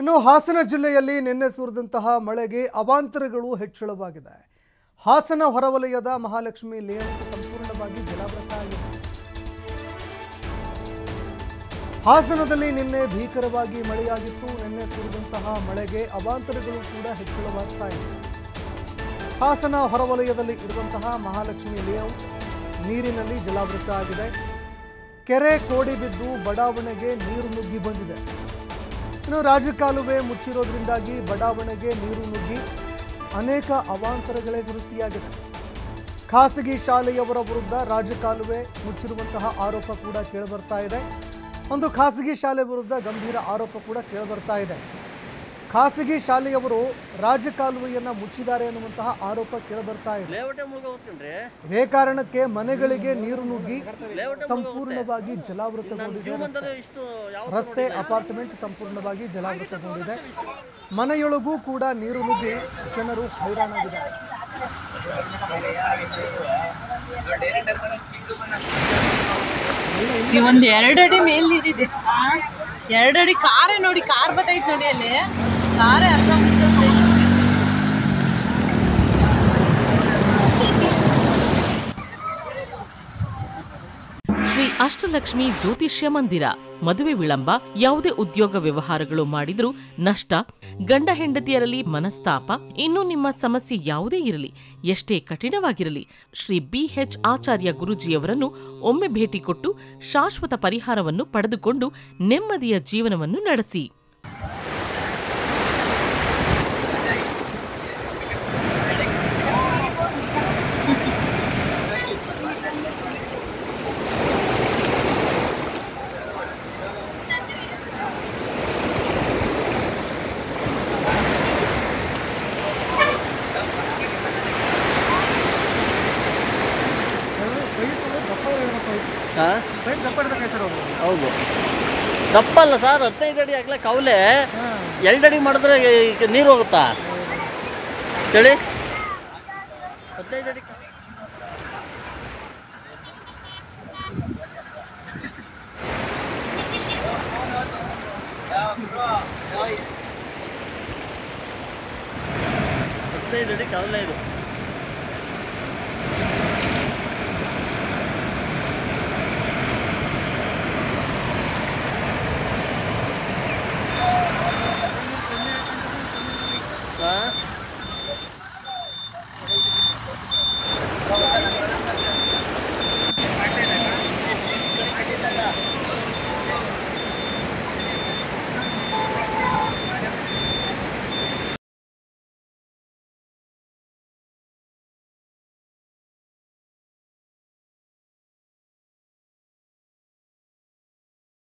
ಇನ್ನು ಹಾಸನ ಜಿಲ್ಲೆಯಲ್ಲಿ ನಿನ್ನೆ ಸುರಿದಂತಹ ಮಳೆಗೆ ಅವಾಂತರಗಳು ಹೆಚ್ಚಳವಾಗಿದೆ. ಹಾಸನ ಹೊರವಲಯದ ಮಹಾಲಕ್ಷ್ಮಿ ಲೇಔಟ್ ಸಂಪೂರ್ಣವಾಗಿ ಜಲಾವೃತ ಆಗಿದೆ. ಹಾಸನದಲ್ಲಿ ನಿನ್ನೆ ಭೀಕರವಾಗಿ ಮಳೆಯಾಗಿತ್ತು. ನಿನ್ನೆ ಸುರಿದಂತಹ ಮಳೆಗೆ ಅವಾಂತರಗಳು ಕೂಡ ಹೆಚ್ಚಳವಾಗ್ತಾ ಇದೆ. ಹಾಸನ ಹೊರವಲಯದಲ್ಲಿ ಇರುವಂತಹ ಮಹಾಲಕ್ಷ್ಮಿ ಲೇಔಟ್ ನೀರಿನಲ್ಲಿ ಜಲಾವೃತ ಆಗಿದೆ. ಕೆರೆ ಕೋಡಿ ಬಿದ್ದು ಬಡಾವಣೆಗೆ ನೀರು ನುಗ್ಗಿ ಬಂದಿದೆ. ಇನ್ನು ರಾಜಕಾಲುವೆ ಮುಚ್ಚಿರೋದ್ರಿಂದಾಗಿ ಬಡಾವಣೆಗೆ ನೀರು ನುಗ್ಗಿ ಅನೇಕ ಅವಾಂತರಗಳೇ ಸೃಷ್ಟಿಯಾಗಿದೆ. ಖಾಸಗಿ ಶಾಲೆಯವರ ವಿರುದ್ಧ ರಾಜಕಾಲುವೆ ಮುಚ್ಚಿರುವಂತಹ ಆರೋಪ ಕೂಡ ಕೇಳಿಬರ್ತಾ ಇದೆ. ಒಂದು ಖಾಸಗಿ ಶಾಲೆ ವಿರುದ್ಧ ಗಂಭೀರ ಆರೋಪ ಕೂಡ ಕೇಳಿಬರ್ತಾ ಇದೆ. ಖಾಸಗಿ ಶಾಲೆಯವರು ರಾಜಕಾಲುವೆಯನ್ನು ಮುಚ್ಚಿದ್ದಾರೆ ಎನ್ನುವಂತಹ ಆರೋಪ ಕೇಳಿಬರ್ತಾ ಇದೆ. ಇದೇ ಕಾರಣಕ್ಕೆ ಮನೆಗಳಿಗೆ ನೀರು ನುಗ್ಗಿ ಸಂಪೂರ್ಣವಾಗಿ ಜಲಾವೃತಗೊಂಡಿದೆ. ರಸ್ತೆ, ಅಪಾರ್ಟ್ಮೆಂಟ್ ಸಂಪೂರ್ಣವಾಗಿ ಜಲಾವೃತಗೊಂಡಿದೆ. ಮನೆಯೊಳಗೂ ಕೂಡ ನೀರು ನುಗ್ಗಿ ಜನರು ಹೈರಾಣಾಗಿದ್ದಾರೆ. ಒಂದು 2 ಅಡಿ ಮೇಲಿದೆ. 2 ಅಡಿ ಕಾರೇ ನೋಡಿ, ಕಾರ್ ಬತ್ತೈತೆ ನೋಡಿ, ಅಲ್ಲಿ ಕಾರೇ ಅರ್ಧ ಶ್ರೀ ಅಷ್ಟಲಕ್ಷ್ಮಿ ಜ್ಯೋತಿಷ್ಯ ಮಂದಿರ. ಮದುವೆ ವಿಳಂಬ, ಯಾವುದೇ ಉದ್ಯೋಗ ವ್ಯವಹಾರಗಳು ಮಾಡಿದರೂ ನಷ್ಟ, ಗಂಡ ಹೆಂಡತಿಯರಲ್ಲಿ ಮನಸ್ತಾಪ, ಇನ್ನು ನಿಮ್ಮ ಸಮಸ್ಯೆ ಯಾವುದೇ ಇರಲಿ, ಎಷ್ಟೇ ಕಠಿಣವಾಗಿರಲಿ, ಶ್ರೀ BH ಆಚಾರ್ಯ ಗುರುಜಿಯವರನ್ನು ಒಮ್ಮೆ ಭೇಟಿ ಕೊಟ್ಟು ಶಾಶ್ವತ ಪರಿಹಾರವನ್ನು ಪಡೆದುಕೊಂಡು ನೆಮ್ಮದಿಯ ಜೀವನವನ್ನು ನಡೆಸಿ. ಹೌದು, ದಪ್ಪಲ್ಲ ಸರ್, 15 ಅಡಿ ಆಗಲೇ ಕವಲೆ, 2 ಅಡಿ ಮಾಡಿದ್ರೆ ಈಗ ನೀರು ಹೋಗುತ್ತಾ ಹೇಳಿ. 15 ಅಡಿ ಕವಲೆ ಇದೆ.